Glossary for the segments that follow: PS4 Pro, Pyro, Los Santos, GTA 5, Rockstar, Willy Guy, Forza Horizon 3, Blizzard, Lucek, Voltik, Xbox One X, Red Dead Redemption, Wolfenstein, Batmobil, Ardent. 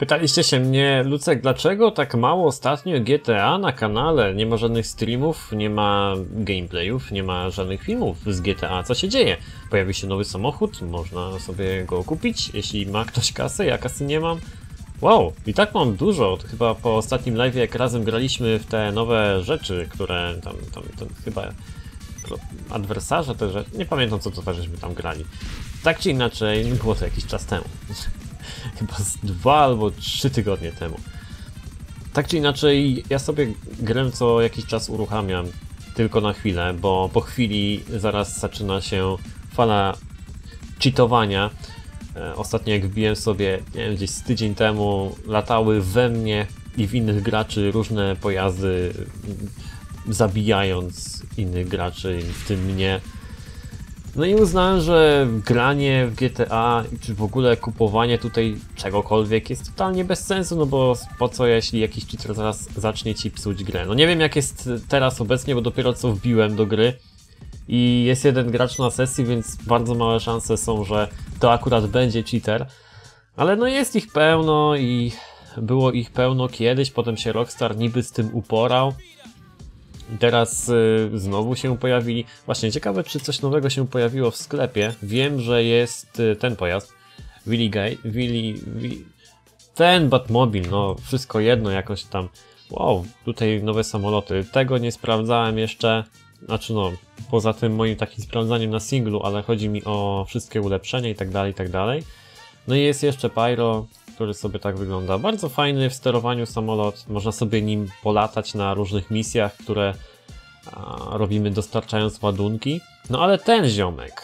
Pytaliście się mnie, Lucek, dlaczego tak mało ostatnio GTA na kanale? Nie ma żadnych streamów, nie ma gameplayów, nie ma żadnych filmów z GTA. Co się dzieje? Pojawi się nowy samochód, można sobie go kupić, jeśli ma ktoś kasę, ja kasy nie mam. Wow, i tak mam dużo. To chyba po ostatnim live'ie, jak razem graliśmy w te nowe rzeczy, które tam chyba... adwersarze te rzeczy, nie pamiętam co to też żeśmy tam grali. Tak czy inaczej, było to jakiś czas temu. Chyba z 2 albo 3 tygodnie temu. Tak czy inaczej, ja sobie grę co jakiś czas uruchamiam, tylko na chwilę, bo po chwili zaraz zaczyna się fala cheatowania. Ostatnio jak wbiłem sobie, nie wiem, gdzieś z tydzień temu, latały we mnie i w innych graczy różne pojazdy, zabijając innych graczy, w tym mnie. No i uznałem, że granie w GTA, czy w ogóle kupowanie tutaj czegokolwiek jest totalnie bez sensu, no bo po co, jeśli jakiś cheater zaraz zacznie ci psuć grę. No nie wiem jak jest teraz obecnie, bo dopiero co wbiłem do gry i jest jeden gracz na sesji, więc bardzo małe szanse są, że to akurat będzie cheater. Ale no jest ich pełno i było ich pełno kiedyś, potem się Rockstar niby z tym uporał. Teraz znowu się pojawili. Właśnie ciekawe, czy coś nowego się pojawiło w sklepie. Wiem, że jest ten pojazd. Willy Guy. Ten Batmobil, no wszystko jedno jakoś tam. Wow, tutaj nowe samoloty. Tego nie sprawdzałem jeszcze. Znaczy no, poza tym moim takim sprawdzaniem na singlu, ale chodzi mi o wszystkie ulepszenia i tak dalej, i tak dalej. No i jest jeszcze Pyro, który sobie tak wygląda. Bardzo fajny w sterowaniu samolot. Można sobie nim polatać na różnych misjach, które robimy dostarczając ładunki. No ale ten ziomek,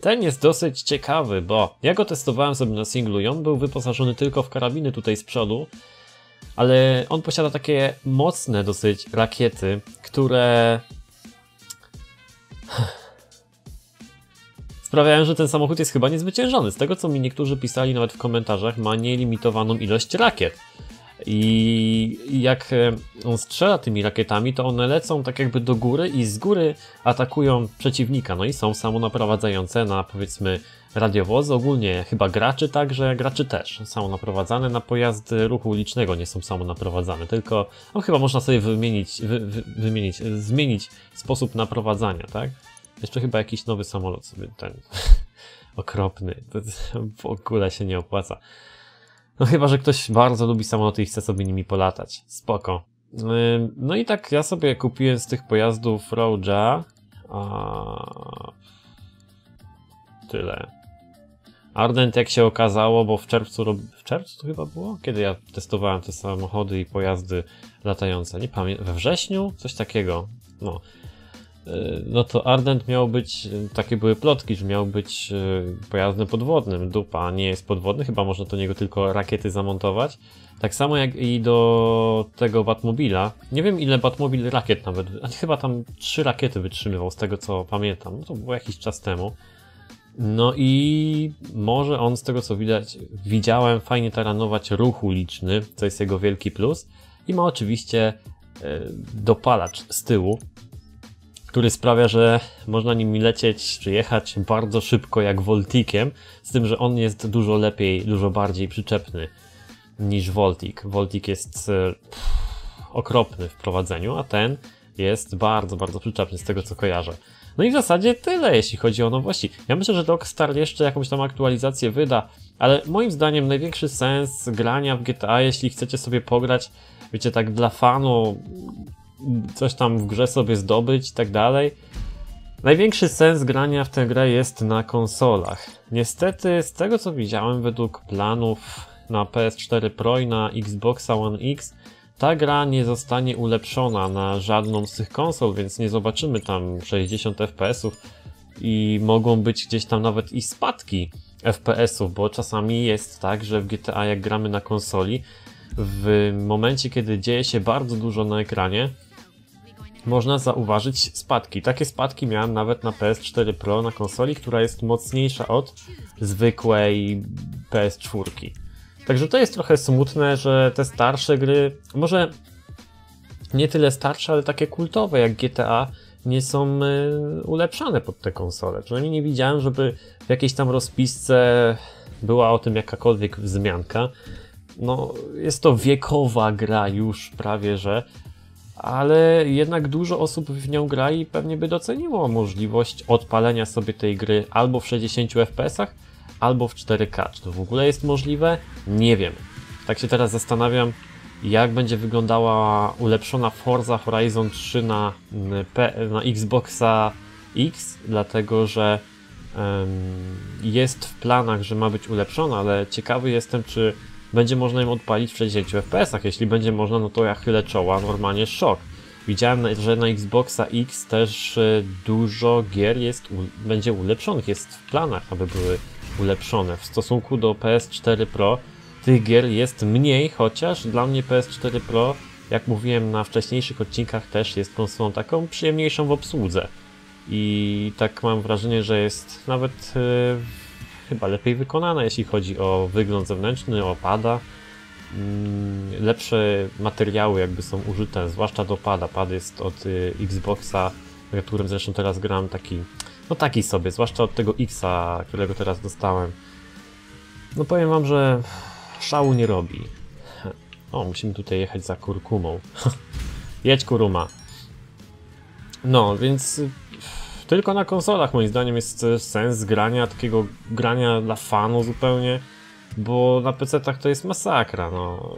ten jest dosyć ciekawy, bo ja go testowałem sobie na singlu i on był wyposażony tylko w karabiny tutaj z przodu, ale on posiada takie mocne dosyć rakiety, które... sprawiają, że ten samochód jest chyba niezwyciężony. Z tego co mi niektórzy pisali nawet w komentarzach, ma nielimitowaną ilość rakiet. I jak on strzela tymi rakietami, to one lecą tak jakby do góry i z góry atakują przeciwnika. No i są samonaprowadzające na powiedzmy radiowozy, ogólnie chyba graczy także, graczy też. Samonaprowadzane na pojazdy ruchu ulicznego nie są samonaprowadzane, tylko no, chyba można sobie zmienić sposób naprowadzania, tak? Jeszcze chyba jakiś nowy samolot sobie ten okropny, to w ogóle się nie opłaca. No chyba, że ktoś bardzo lubi samoloty i chce sobie nimi polatać, spoko. No i tak ja sobie kupiłem z tych pojazdów Roja, tyle. Ardent jak się okazało, bo w czerwcu to chyba było? Kiedy ja testowałem te samochody i pojazdy latające, nie pamiętam, we wrześniu? Coś takiego, no. No to Ardent miał być, takie były plotki, że miał być pojazdem podwodnym. Dupa nie jest podwodny, chyba można do niego tylko rakiety zamontować. Tak samo jak i do tego Batmobila. Nie wiem ile Batmobil rakiet nawet, chyba tam 3 rakiety wytrzymywał z tego co pamiętam. No to było jakiś czas temu. No i może on z tego co widziałem fajnie taranować ruch uliczny, co jest jego wielki plus. I ma oczywiście dopalacz z tyłu, który sprawia, że można nimi lecieć czy jechać bardzo szybko jak Voltikiem, z tym, że on jest dużo lepiej, dużo bardziej przyczepny niż Voltik. Voltik jest okropny w prowadzeniu, a ten jest bardzo, bardzo przyczepny z tego co kojarzę. No i w zasadzie tyle jeśli chodzi o nowości. Ja myślę, że Rockstar jeszcze jakąś tam aktualizację wyda, ale moim zdaniem największy sens grania w GTA, jeśli chcecie sobie pograć, wiecie, tak dla fanu, coś tam w grze sobie zdobyć i tak dalej. Największy sens grania w tę grę jest na konsolach. Niestety z tego co widziałem według planów na PS4 Pro i na Xboxa One X ta gra nie zostanie ulepszona na żadną z tych konsol, więc nie zobaczymy tam 60 FPS-ów i mogą być gdzieś tam nawet i spadki FPS-ów, bo czasami jest tak, że w GTA jak gramy na konsoli, w momencie kiedy dzieje się bardzo dużo na ekranie można zauważyć spadki. Takie spadki miałem nawet na PS4 Pro, na konsoli, która jest mocniejsza od zwykłej PS4. Także to jest trochę smutne, że te starsze gry, może nie tyle starsze, ale takie kultowe jak GTA, nie są ulepszane pod te konsole. Przynajmniej nie widziałem, żeby w jakiejś tam rozpisce była o tym jakakolwiek wzmianka. no jest to wiekowa gra już prawie, że, ale jednak dużo osób w nią gra i pewnie by doceniło możliwość odpalenia sobie tej gry albo w 60 fps-ach, albo w 4K. Czy to w ogóle jest możliwe? Nie wiem. Tak się teraz zastanawiam, jak będzie wyglądała ulepszona Forza Horizon 3 na Xboxa X, dlatego że jest w planach, że ma być ulepszona, ale ciekawy jestem, czy będzie można ją odpalić w 60 fps-ach. Jeśli będzie można, no to ja chylę czoła, normalnie szok. Widziałem, że na Xboxa X też dużo gier będzie ulepszonych, jest w planach, aby były ulepszone. W stosunku do PS4 Pro tych gier jest mniej, chociaż dla mnie PS4 Pro, jak mówiłem na wcześniejszych odcinkach, też jest konsolą taką przyjemniejszą w obsłudze. I tak mam wrażenie, że jest nawet chyba lepiej wykonana, jeśli chodzi o wygląd zewnętrzny, o pada. Lepsze materiały jakby są użyte, zwłaszcza do pada. Pad jest od Xboxa, na którym zresztą teraz gram, taki, no taki sobie, zwłaszcza od tego X-a, którego teraz dostałem. No powiem wam, że szału nie robi. O, musimy tutaj jechać za kurkumą. Jedź kuruma. No, więc tylko na konsolach moim zdaniem jest sens grania, takiego grania dla fanu zupełnie, bo na PC-tach to jest masakra, no.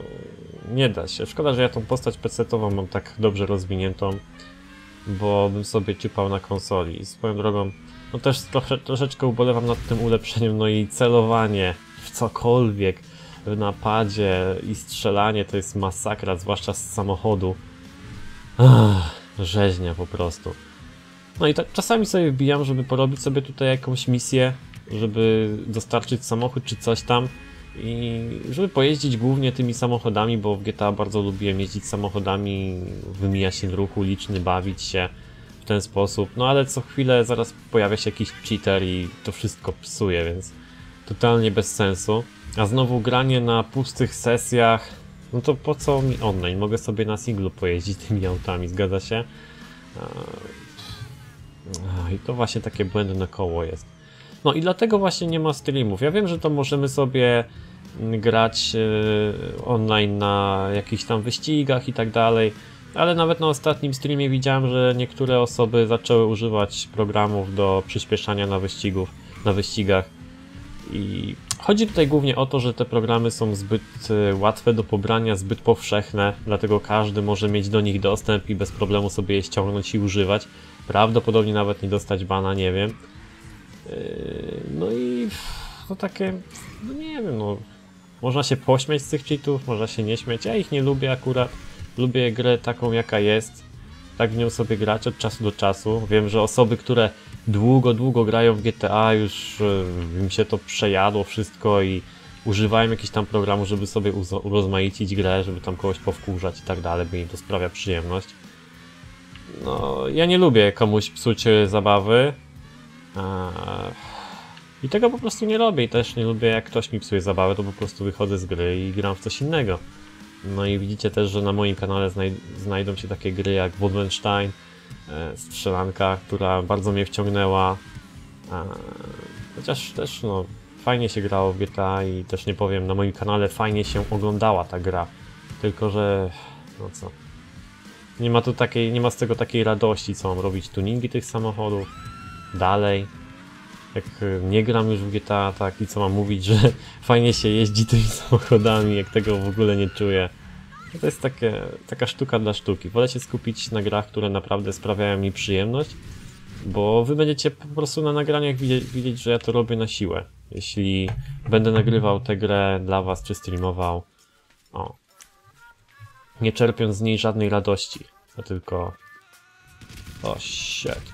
Nie da się. Szkoda, że ja tą postać PC-tową mam tak dobrze rozwiniętą, bo bym sobie ciupał na konsoli. I swoją drogą, no też troszeczkę ubolewam nad tym ulepszeniem, no i celowanie w cokolwiek, w napadzie i strzelanie to jest masakra, zwłaszcza z samochodu. Rzeźnia po prostu. No i tak czasami sobie wbijam, żeby porobić sobie tutaj jakąś misję, żeby dostarczyć samochód czy coś tam i żeby pojeździć głównie tymi samochodami, bo w GTA bardzo lubiłem jeździć samochodami, wymijać się w ruchu liczny, bawić się w ten sposób, no ale co chwilę zaraz pojawia się jakiś cheater i to wszystko psuje, więc totalnie bez sensu. A znowu granie na pustych sesjach, no to po co mi online? Mogę sobie na singlu pojeździć tymi autami, zgadza się? I to właśnie takie błędne koło jest. No i dlatego właśnie nie ma streamów. Ja wiem, że to możemy sobie grać online na jakichś tam wyścigach i tak dalej, ale nawet na ostatnim streamie widziałem, że niektóre osoby zaczęły używać programów do przyspieszania na wyścigach. I chodzi tutaj głównie o to, że te programy są zbyt łatwe do pobrania, zbyt powszechne, dlatego każdy może mieć do nich dostęp i bez problemu sobie je ściągnąć i używać. Prawdopodobnie nawet nie dostać bana, nie wiem. No i to takie, no nie wiem, no można się pośmiać z tych cheatów, można się nie śmiać. Ja ich nie lubię akurat, lubię grę taką jaka jest, tak w nią sobie grać od czasu do czasu. Wiem, że osoby, które długo grają w GTA, już im się to przejadło wszystko i używają jakichś tam programu, żeby sobie urozmaicić grę, żeby tam kogoś powkurzać i tak dalej, bo im to sprawia przyjemność. No, ja nie lubię komuś psuć zabawy i tego po prostu nie robię i też nie lubię, jak ktoś mi psuje zabawę, to po prostu wychodzę z gry i gram w coś innego. No i widzicie też, że na moim kanale znajdą się takie gry jak Wolfenstein, strzelanka, która bardzo mnie wciągnęła, chociaż też no fajnie się grało w GTA i też nie powiem, na moim kanale fajnie się oglądała ta gra, tylko że no co, nie ma z tego takiej radości, co mam robić, tuningi tych samochodów, dalej, jak nie gram już w GTA, tak i co mam mówić, że fajnie się jeździ tymi samochodami, jak tego w ogóle nie czuję. To jest taka sztuka dla sztuki. Wolę się skupić na grach, które naprawdę sprawiają mi przyjemność, bo wy będziecie po prostu na nagraniach widzieć, że ja to robię na siłę. Jeśli będę nagrywał tę grę dla was, czy streamował, o, nie czerpiąc z niej żadnej radości, a tylko... O, shit.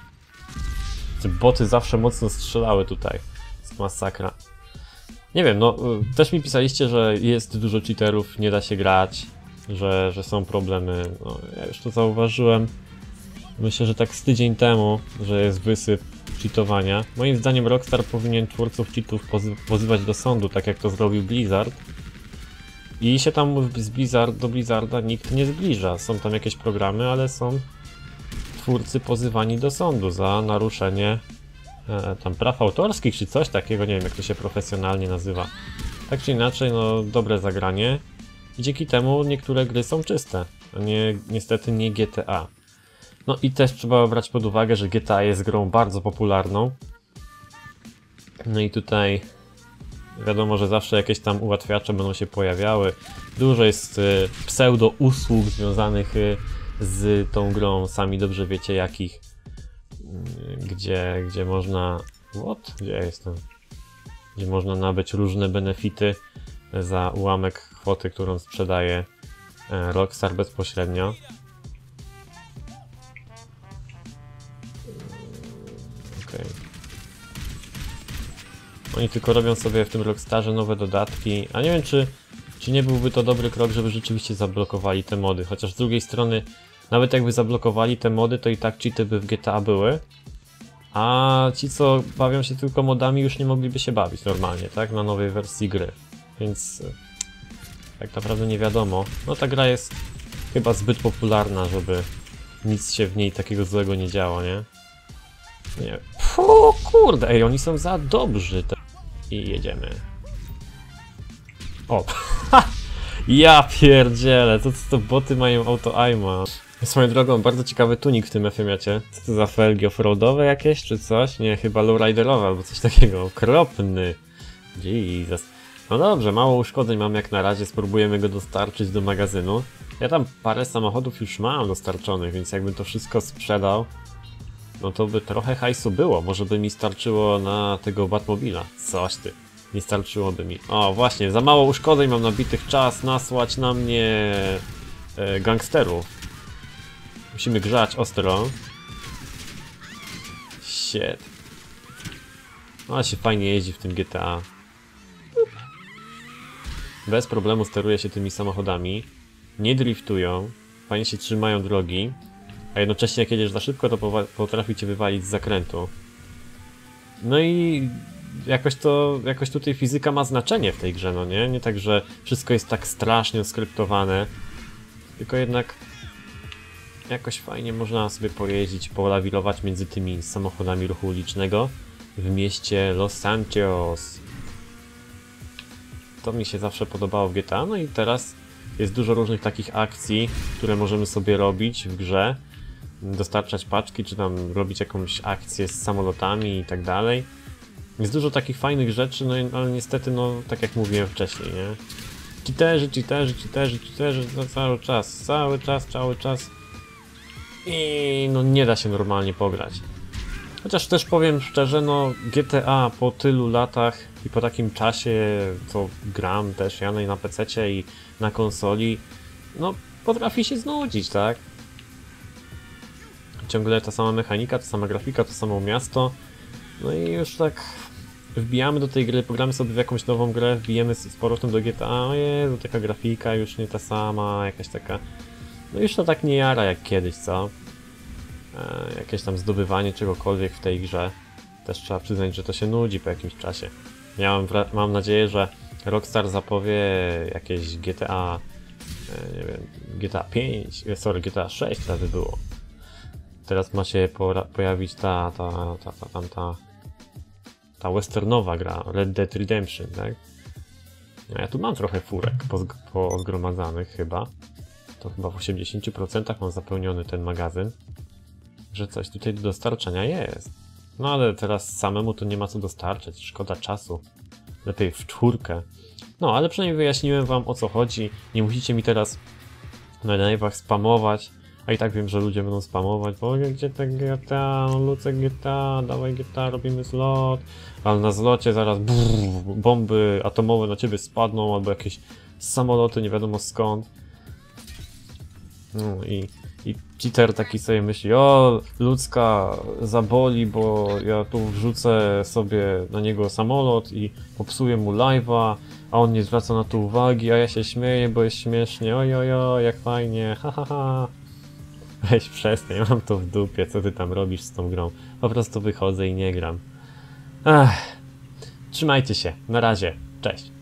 Te boty zawsze mocno strzelały tutaj. Jest masakra. Nie wiem, no, też mi pisaliście, że jest dużo cheaterów, nie da się grać. Że są problemy, no, ja już to zauważyłem, myślę, że tak z tydzień temu, że jest wysyp cheatowania. Moim zdaniem Rockstar powinien twórców cheatów pozywać do sądu, tak jak to zrobił Blizzard. I się tam do Blizzarda nikt nie zbliża, są tam jakieś programy, ale są twórcy pozywani do sądu za naruszenie tam praw autorskich czy coś takiego, nie wiem jak to się profesjonalnie nazywa. Tak czy inaczej, no dobre zagranie. i dzięki temu niektóre gry są czyste, a nie, niestety nie GTA. No i też trzeba brać pod uwagę, że GTA jest grą bardzo popularną. No i tutaj wiadomo, że zawsze jakieś tam ułatwiacze będą się pojawiały. Dużo jest pseudo usług związanych z tą grą, sami dobrze wiecie jakich. Gdzie można... What? Gdzie ja jestem? Gdzie można nabyć różne benefity za ułamek kwoty, którą sprzedaje Rockstar bezpośrednio. Okej. Oni tylko robią sobie w tym Rockstarze nowe dodatki, a nie wiem czy nie byłby to dobry krok, żeby rzeczywiście zablokowali te mody, chociaż z drugiej strony nawet jakby zablokowali te mody, to i tak cheaty by w GTA były, a ci co bawią się tylko modami już nie mogliby się bawić normalnie, tak, na nowej wersji gry, więc tak naprawdę nie wiadomo. No ta gra jest chyba zbyt popularna, żeby nic się w niej takiego złego nie działo, nie? Nie. O kurde, ej, oni są za dobrzy. I jedziemy. O, ja pierdzielę, to boty mają auto-aima. Swoją drogą, bardzo ciekawy tunik w tym efie macie. Co to za felgi offroadowe jakieś, czy coś? Nie, chyba lowriderowe albo coś takiego. Okropny. Jesus. No dobrze, mało uszkodzeń mam jak na razie, spróbujemy go dostarczyć do magazynu. Ja tam parę samochodów już mam dostarczonych, więc jakbym to wszystko sprzedał, no to by trochę hajsu było, może by mi starczyło na tego Batmobila. Coś ty, nie starczyłoby mi. O właśnie, za mało uszkodzeń mam nabitych, czas nasłać na mnie gangsterów. Musimy grzać ostro. Shit. No się fajnie jeździ w tym GTA. Bez problemu steruje się tymi samochodami. Nie driftują, fajnie się trzymają drogi. A jednocześnie jak jedziesz za szybko, to potrafi cię wywalić z zakrętu. No i jakoś tutaj fizyka ma znaczenie w tej grze, no nie? Nie tak, że wszystko jest tak strasznie skryptowane, tylko jednak jakoś fajnie można sobie pojeździć, polawirować między tymi samochodami ruchu ulicznego w mieście Los Santos. To mi się zawsze podobało w GTA, no i teraz jest dużo różnych takich akcji, które możemy sobie robić w grze. Dostarczać paczki, czy tam robić jakąś akcję z samolotami i tak dalej. Jest dużo takich fajnych rzeczy, no ale niestety, no tak jak mówiłem wcześniej, nie? Cheaterzy, no, cały czas. I no nie da się normalnie pograć. Chociaż też powiem szczerze, no GTA po tylu latach i po takim czasie, co gram też ja na PC-cie i na konsoli, no potrafi się znudzić, tak? Ciągle ta sama mechanika, ta sama grafika, to samo miasto. No i już tak wbijamy do tej gry, pogramy sobie w jakąś nową grę, wbijemy z powrotem do GTA, o Jezu, taka grafika już nie ta sama, jakaś taka... No już to tak nie jara jak kiedyś, co? Jakieś tam zdobywanie czegokolwiek w tej grze. Też trzeba przyznać, że to się nudzi po jakimś czasie. Ja mam nadzieję, że Rockstar zapowie jakieś GTA... nie wiem... GTA 5... sorry, GTA 6 to by było. Teraz ma się pojawić ta westernowa gra, Red Dead Redemption, tak? A ja tu mam trochę furek pozgromadzanych chyba. To chyba w 80% mam zapełniony ten magazyn. Że coś tutaj do dostarczania jest. No ale teraz samemu to nie ma co dostarczać, szkoda czasu. Lepiej w czwórkę. No ale przynajmniej wyjaśniłem wam o co chodzi. Nie musicie mi teraz na live'ach spamować. A i tak wiem, że ludzie będą spamować, bo gdzie te GTA, Lucek GTA, dawaj GTA, robimy zlot, ale na zlocie zaraz brrr, bomby atomowe na ciebie spadną, albo jakieś samoloty nie wiadomo skąd. No i cheater taki sobie myśli, o ludzka zaboli, bo ja tu wrzucę sobie na niego samolot i popsuję mu live'a, a on nie zwraca na to uwagi, a ja się śmieję, bo jest śmiesznie, ojojo, jak fajnie, hahaha. Ha. Weź przestań, mam to w dupie, co ty tam robisz z tą grą? Po prostu wychodzę i nie gram. Ach. Trzymajcie się, na razie, cześć.